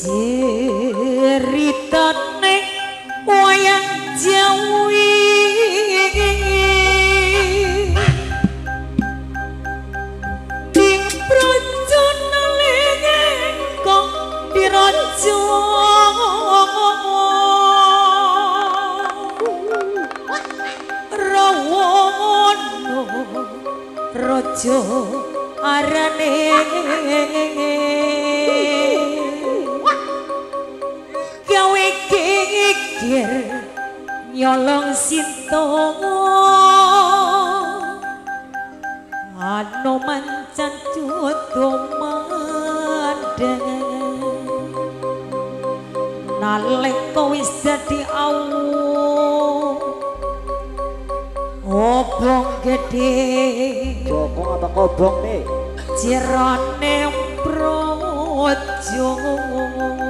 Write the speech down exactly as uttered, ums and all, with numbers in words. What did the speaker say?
ceritane wayang Jawi diprojone lengen kok dirajo rawono raja arane gawe kikir nyolong sinto ano mancan cuto madeng nalek wis dadi awung obong gede obong apa kobong nih jerone projo.